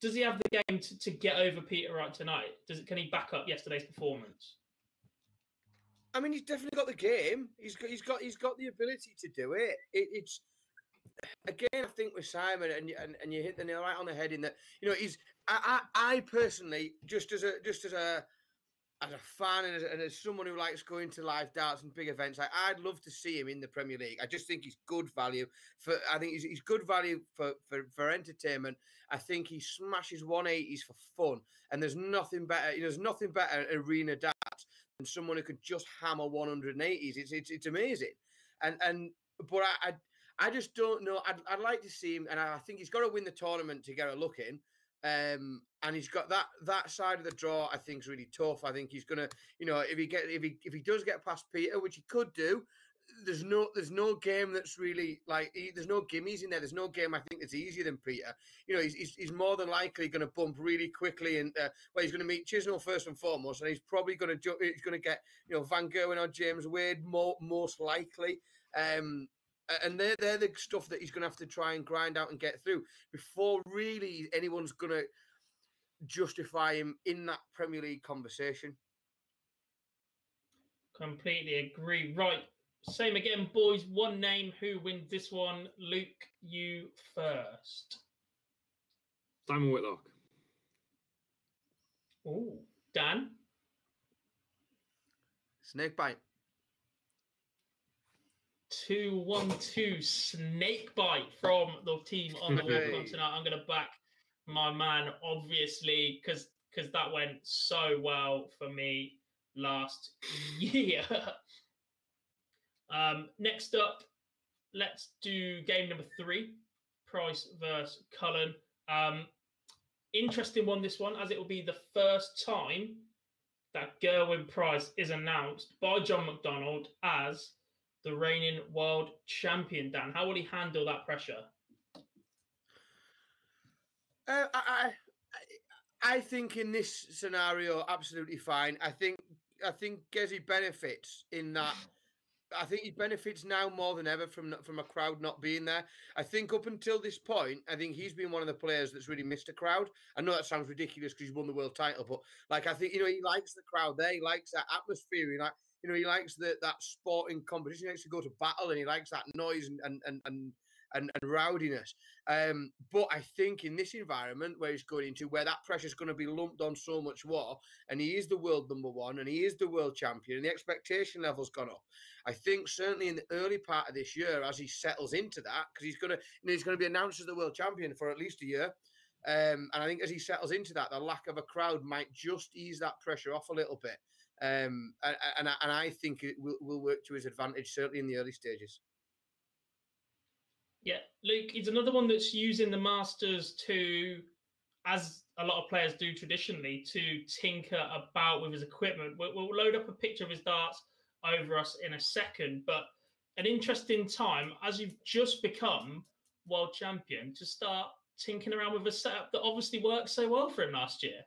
does he have the game to, to get over Peter Wright tonight? Does it, can he back up yesterday's performance? I mean, he's definitely got the game. He's got, he's got, he's got the ability to do it. it it's again, I think with Simon, and and and you hit the nail right on the head in that. You know, he's. I, I, I personally, just as a, just as a, as a fan and as, and as someone who likes going to live darts and big events, like, I'd love to see him in the Premier League. I just think he's good value for. I think he's, he's good value for, for for entertainment. I think he smashes one eighties for fun, and there's nothing better. You know, there's nothing better arena darts and someone who could just hammer one eighties. It's it's, it's amazing. And and but I, I I just don't know. I'd I'd like to see him, and I think he's got to win the tournament to get a look in. Um and he's got that that side of the draw, I think, is really tough. I think he's gonna, you know, if he get if he if he does get past Peter, which he could do, there's no there's no game that's really like he, there's no gimmies in there. There's no game I think that's easier than Peter. You know, he's he's, he's more than likely going to bump really quickly, and uh, well, he's going to meet Chisnall first and foremost, and he's probably going to he's going to get you know Van Gerwen or James Wade more, most likely. Um, and they're they're the stuff that he's going to have to try and grind out and get through before really anyone's going to justify him in that Premier League conversation. Completely agree. Right. Same again, boys. One name. Who wins this one? Luke, you first. Simon Whitlock. Oh, Dan. Snakebite. Two, one, two. Snakebite from the team on the Walk On tonight. I'm going to back my man, obviously, because because that went so well for me last year. Um, next up, let's do game number three, Price versus Cullen. Um, interesting one, this one, as it will be the first time that Gerwin Price is announced by John McDonald as the reigning world champion. Dan, how will he handle that pressure? Uh, I, I, I think in this scenario, absolutely fine. I think I think Gezzy benefits in that. I think he benefits now more than ever from from a crowd not being there. I think up until this point, I think he's been one of the players that's really missed a crowd. I know that sounds ridiculous because he's won the world title, but like I think you know he likes the crowd there. He likes that atmosphere. He like you know he likes that that sporting competition. He likes to go to battle, and he likes that noise and and and and, and, and rowdiness. Um, but I think in this environment where he's going into, where that pressure is going to be lumped on so much more, and he is the world number one, and he is the world champion, and the expectation level's gone up. I think certainly in the early part of this year, as he settles into that, because he's going to you know, he's going to be announced as the world champion for at least a year, um, and I think as he settles into that, the lack of a crowd might just ease that pressure off a little bit, um, and, and, and I think it will, will work to his advantage, certainly in the early stages. Yeah, Luke, he's another one that's using the Masters to, as a lot of players do traditionally, to tinker about with his equipment. We'll, we'll load up a picture of his darts over us in a second, but an interesting time as you've just become world champion to start tinkering around with a setup that obviously worked so well for him last year.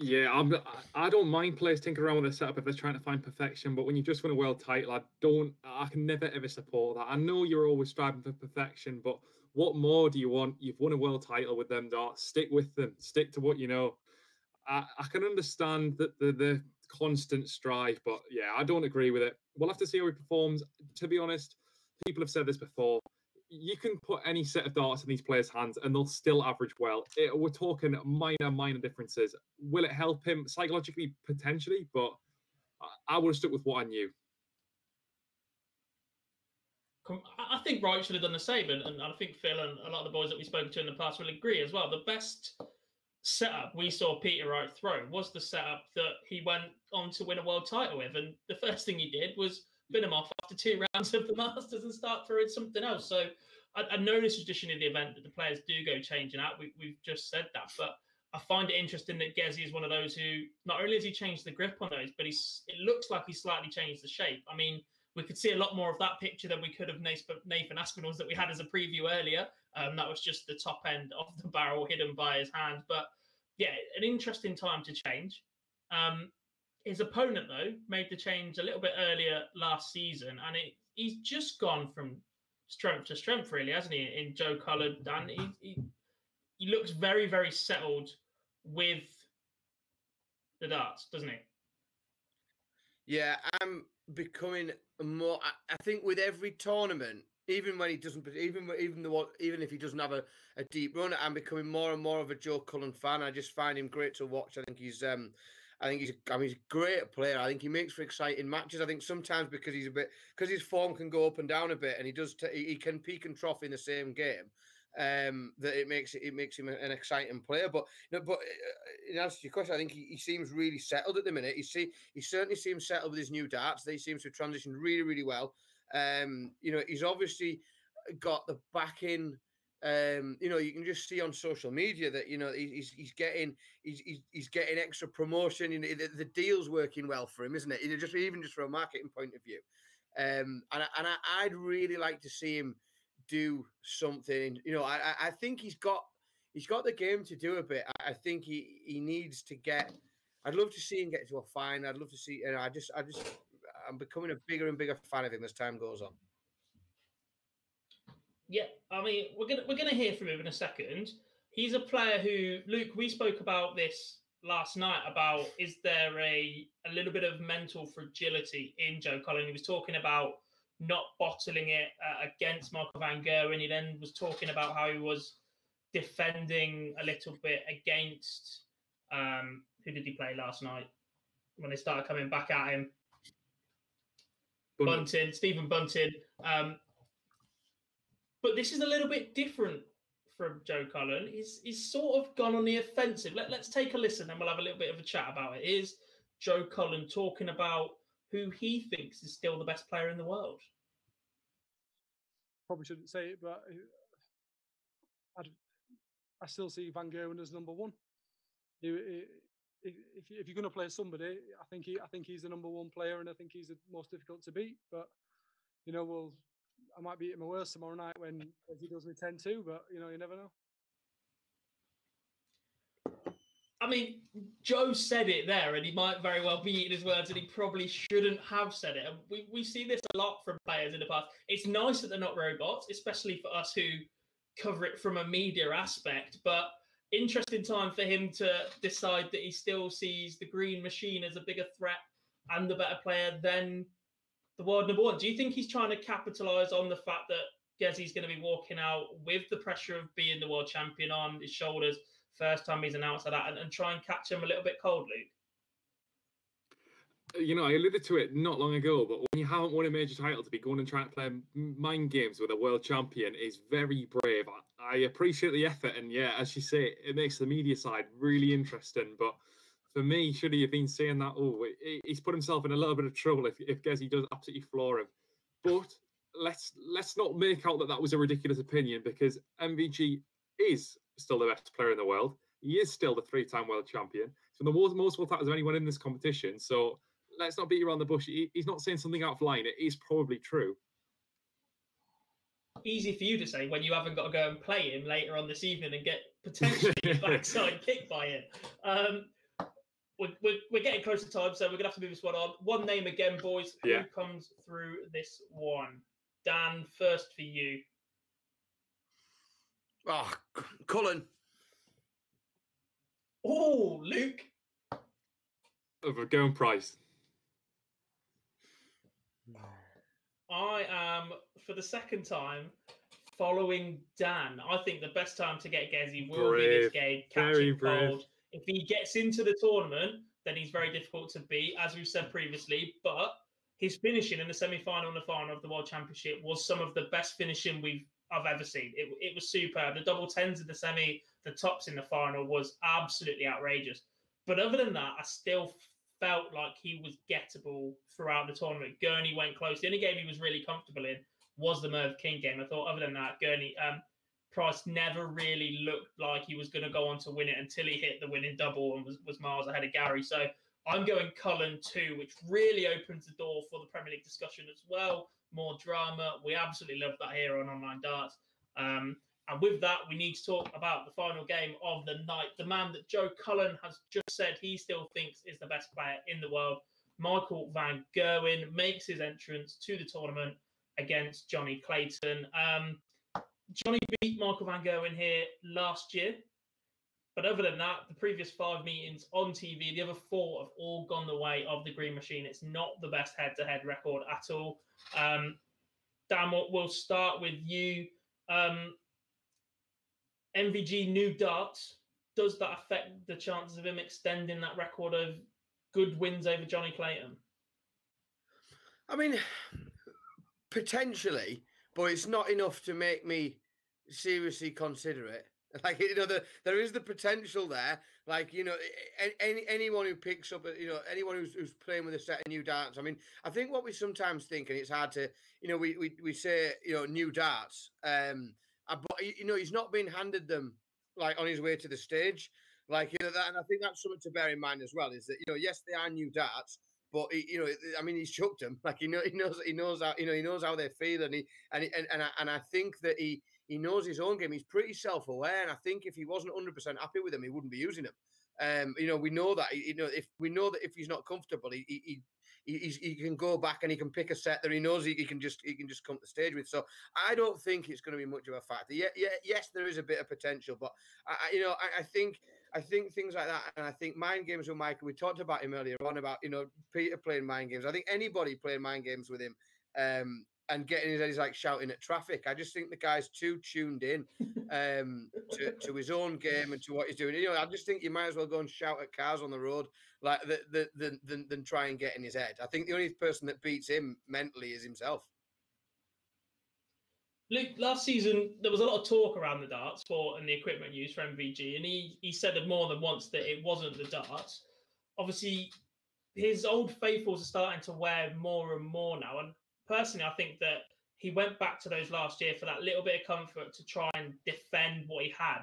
Yeah, I'm, I don't mind players tinkering around with a setup if they're trying to find perfection, but when you just win a world title, I don't, I can never ever support that. I know you're always striving for perfection, but what more do you want? You've won a world title with them darts. Stick with them. Stick to what you know. I, I can understand that the the constant strive, but yeah, I don't agree with it. We'll have to see how he performs. To be honest, people have said this before. You can put any set of darts in these players' hands and they'll still average well. It, we're talking minor, minor differences. Will it help him psychologically? Potentially, but I, I would have stuck with what I knew. I think Wright should have done the same, and, and I think Phil and a lot of the boys that we spoke to in the past will agree as well. The best setup we saw Peter Wright throw was the setup that he went on to win a world title with, and the first thing he did was bin him off after two rounds of the Masters and start throwing something else. So I, I know this is traditionally the event that the players do go changing out. We, we've just said that, but I find it interesting that Gezzy is one of those who, not only has he changed the grip on those, but he's, it looks like he's slightly changed the shape. I mean, we could see a lot more of that picture than we could of Nathan Aspinall's that we had as a preview earlier. Um, that was just the top end of the barrel hidden by his hand. But yeah, an interesting time to change. Um, His opponent, though, made the change a little bit earlier last season, and it, he's just gone from strength to strength, really, hasn't he, in Joe Cullen. Dan, he, he, he looks very, very settled with the darts, doesn't he? Yeah, I'm becoming more... I, I think with every tournament, even when he doesn't... Even even the even if he doesn't have a, a deep run, I'm becoming more and more of a Joe Cullen fan. I just find him great to watch. I think he's... Um, I think he's, I mean, he's a great player. I think he makes for exciting matches. I think sometimes because he's a bit, because his form can go up and down a bit, and he does, t he can peak and trough in the same game. Um, that it makes it, it makes him an exciting player. But you know, but in answer to your question, I think he, he seems really settled at the minute. He see, he certainly seems settled with his new darts. They seem to have transitioned really, really well. Um, you know, he's obviously got the backing. Um, you know, you can just see on social media that, you know, he's he's getting he's he's, he's getting extra promotion. You know, the, the deal's working well for him, isn't it? Just even just from a marketing point of view, um, and I, and I, I'd really like to see him do something. You know, I I think he's got he's got the game to do a bit. I think he he needs to get. I'd love to see him get to a final. I'd love to see. You know, I just I just I'm becoming a bigger and bigger fan of him as time goes on. Yeah, I mean, we're gonna we're gonna hear from him in a second. He's a player who, Luke, we spoke about this last night about is there a a little bit of mental fragility in Joe Cullen? He was talking about not bottling it uh, against Michael van Gerwen. He then was talking about how he was defending a little bit against um, who did he play last night when they started coming back at him? Bunting, Stephen Bunting. Um, But this is a little bit different from Joe Cullen. He's, he's sort of gone on the offensive. Let, let's take a listen and we'll have a little bit of a chat about it. Here's Joe Cullen talking about who he thinks is still the best player in the world. Probably shouldn't say it, but I'd, I still see Van Gerwen as number one. If, if you're going to play somebody, I think, he, I think he's the number one player, and I think he's the most difficult to beat. But, you know, we'll... I might be at my worst tomorrow night when he does me ten two, but, you know, you never know. I mean, Joe said it there, and he might very well be eating his words, and he probably shouldn't have said it. And we, we see this a lot from players in the past. It's nice that they're not robots, especially for us who cover it from a media aspect, but interesting time for him to decide that he still sees the green machine as a bigger threat and the better player than... the world number one. Do you think he's trying to capitalise on the fact that Gezzy's going to be walking out with the pressure of being the world champion on his shoulders, first time he's announced that, and, and try and catch him a little bit cold, Luke? You know, I alluded to it not long ago, but when you haven't won a major title, to be going and trying to play mind games with a world champion is very brave. I, I appreciate the effort, and yeah, as you say, it makes the media side really interesting, but... for me, should he have been saying that? Oh, he's put himself in a little bit of trouble if, if Gezzy does absolutely floor him. But let's let's not make out that that was a ridiculous opinion, because M V G is still the best player in the world. He is still the three-time world champion. He's won the most world titles of anyone in this competition. So let's not beat around the bush. He, he's not saying something out flying. It is probably true. Easy for you to say when you haven't got to go and play him later on this evening and get potentially your backside kicked by him. Um, we're, we're, we're getting close to time, so we're going to have to move this one on. One name again, boys. Yeah. Who comes through this one? Dan, first for you. Ah, oh, Cullen. Oh, Luke. Over Gerwin Price. No. I am, for the second time, following Dan. I think the best time to get Gezzy will brave. be this game. Catching cold. If he gets into the tournament, then he's very difficult to beat, as we've said previously. But his finishing in the semi-final and the final of the World Championship was some of the best finishing we've I've ever seen. It, it was superb. The double tens in the semi, the tops in the final was absolutely outrageous. But other than that, I still felt like he was gettable throughout the tournament. Gurney went close. The only game he was really comfortable in was the Merv King game. I thought other than that, Gurney, um, Price never really looked like he was going to go on to win it until he hit the winning double and was, was miles ahead of Gary. So I'm going Cullen too, which really opens the door for the Premier League discussion as well. More drama. We absolutely love that here on Online Darts. Um, and with that, we need to talk about the final game of the night. The man that Joe Cullen has just said he still thinks is the best player in the world, Michael van Gerwen, makes his entrance to the tournament against Jonny Clayton. Um, Jonny beat Michael van Gerwen here last year. But other than that, the previous five meetings on T V, the other four have all gone the way of the Green Machine. It's not the best head-to-head record at all. Um, Dan, we'll start with you. Um, M V G new darts. Does that affect the chances of him extending that record of good wins over Jonny Clayton? I mean, potentially, but it's not enough to make me seriously consider it. Like, you know, the, there is the potential there. Like, you know, any, anyone who picks up, you know, anyone who's, who's playing with a set of new darts. I mean, I think what we sometimes think, and it's hard to, you know, we we, we say, you know, new darts. Um, but, you know, he's not been handed them, like, on his way to the stage. Like, you know, that, and I think that's something to bear in mind as well, is that, you know, yes, they are new darts, but, he, you know, I mean, he's chucked them. Like, you know, he knows, he knows how, you know, he knows how they feel. And, he, and, and, and, I, and I think that he... He knows his own game. He's pretty self-aware, and I think if he wasn't one hundred percent happy with him, he wouldn't be using him. Um, you know, we know that. You know, if we know that if he's not comfortable, he he he, he can go back and he can pick a set that he knows he, he can just he can just come to the stage with. So I don't think it's going to be much of a factor. Yeah, yeah, yes, there is a bit of potential, but I, you know, I, I think I think things like that, and I think mind games with Michael. We talked about him earlier on about you know Peter playing mind games. I think anybody playing mind games with him. Um, And getting his head, he's like shouting at traffic. I just think the guy's too tuned in um, to, to his own game and to what he's doing. You know, I just think you might as well go and shout at cars on the road, like the, the, the, than try and get in his head. I think the only person that beats him mentally is himself. Luke, last season there was a lot of talk around the darts for and the equipment used for M V G, and he he said more than once that it wasn't the darts. Obviously, his old faithfuls are starting to wear more and more now, and. Personally, I think that he went back to those last year for that little bit of comfort to try and defend what he had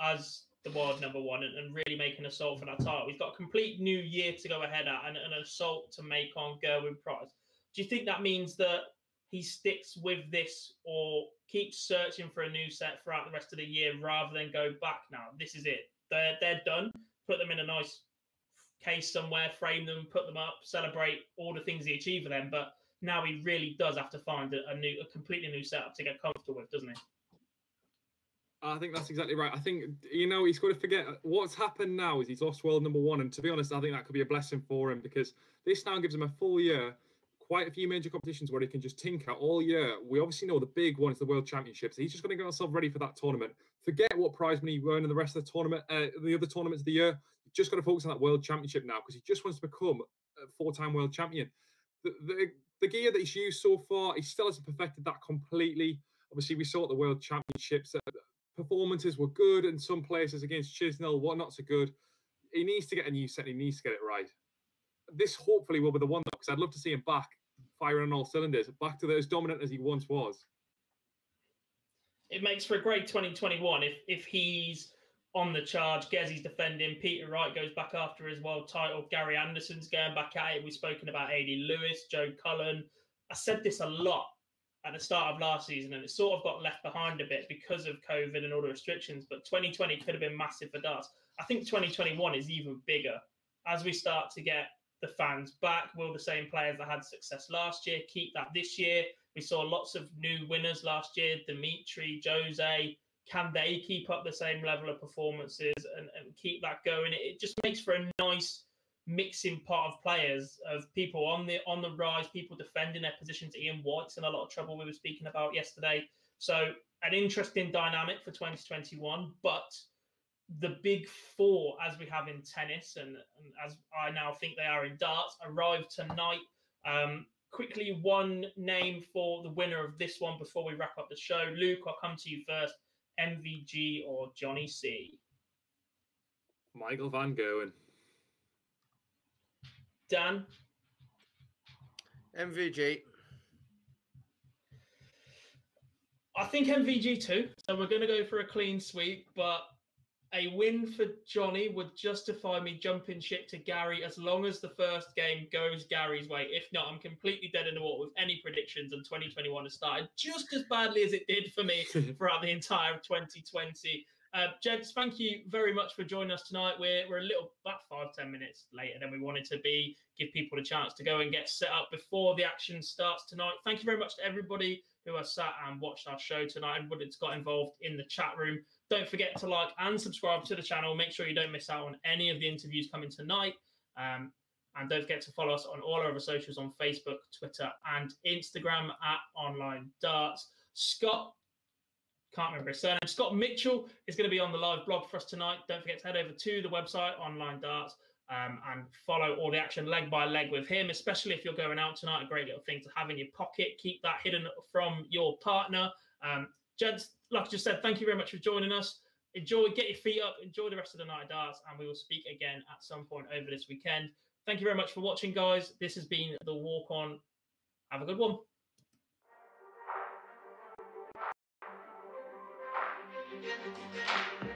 as the world number one and, and really make an assault for that title. He's got a complete new year to go ahead at and an assault to make on Gerwin Price. Do you think that means that he sticks with this or keeps searching for a new set throughout the rest of the year rather than go back now? This is it. They're, they're done. Put them in a nice case somewhere, frame them, put them up, celebrate all the things he achieved for them. But now he really does have to find a new, a completely new setup to get comfortable with, doesn't he? I think that's exactly right. I think, you know, he's got to forget what's happened now is he's lost world number one. And to be honest, I think that could be a blessing for him because this now gives him a full year, quite a few major competitions where he can just tinker all year. We obviously know the big one is the World Championships. He's just going to get himself ready for that tournament. Forget what prize money he won in the rest of the tournament, uh, the other tournaments of the year. You've just got to focus on that World Championship now because he just wants to become a four-time world champion. The, the, the gear that he's used so far, he still hasn't perfected that completely. Obviously, we saw at the World Championships, uh, performances were good in some places against Chisnall, what not so good. He needs to get a new set, he needs to get it right. This hopefully will be the one, though, because I'd love to see him back firing on all cylinders, back to as dominant as he once was. It makes for a great twenty twenty-one if, if he's on the charge. Gezzy's defending. Peter Wright goes back after his world title. Gary Anderson's going back at it. We've spoken about Adrian Lewis, Joe Cullen. I said this a lot at the start of last season, and it sort of got left behind a bit because of COVID and all the restrictions, but twenty twenty could have been massive for darts. I think twenty twenty-one is even bigger. As we start to get the fans back, will the same players that had success last year keep that this year? We saw lots of new winners last year, Dimitri, Jose. Can they keep up the same level of performances and, and keep that going? It just makes for a nice mixing pot of players, of people on the on the rise, people defending their positions. Ian White's in a lot of trouble, we were speaking about yesterday. So an interesting dynamic for twenty twenty-one. But the big four, as we have in tennis and, and as I now think they are in darts, arrive tonight. Um, quickly, one name for the winner of this one before we wrap up the show. Luke, I'll come to you first. M V G or Johnny C? Michael van Gerwen. Dan? M V G. I think M V G too. So we're going to go for a clean sweep, but a win for Johnny would justify me jumping ship to Gary as long as the first game goes Gary's way. If not, I'm completely dead in the water with any predictions, and twenty twenty-one has started just as badly as it did for me throughout the entire twenty twenty. Uh, gents, thank you very much for joining us tonight. We're, we're a little, about five, ten minutes later than we wanted to be. Give people a chance to go and get set up before the action starts tonight. Thank you very much to everybody who has sat and watched our show tonight, everybody that's got involved in the chat room. Don't forget to like and subscribe to the channel. Make sure you don't miss out on any of the interviews coming tonight. Um, and don't forget to follow us on all our socials on Facebook, Twitter, and Instagram at Online Darts. Scott, can't remember his surname. Scott Mitchell is going to be on the live blog for us tonight. Don't forget to head over to the website, Online Darts, um, and follow all the action leg by leg with him, especially if you're going out tonight. A great little thing to have in your pocket. Keep that hidden from your partner. Um, gents, like I just said, thank you very much for joining us. Enjoy, get your feet up, enjoy the rest of the night of darts, and we will speak again at some point over this weekend. Thank you very much for watching, guys. This has been The Walk On. Have a good one. We'll be right back.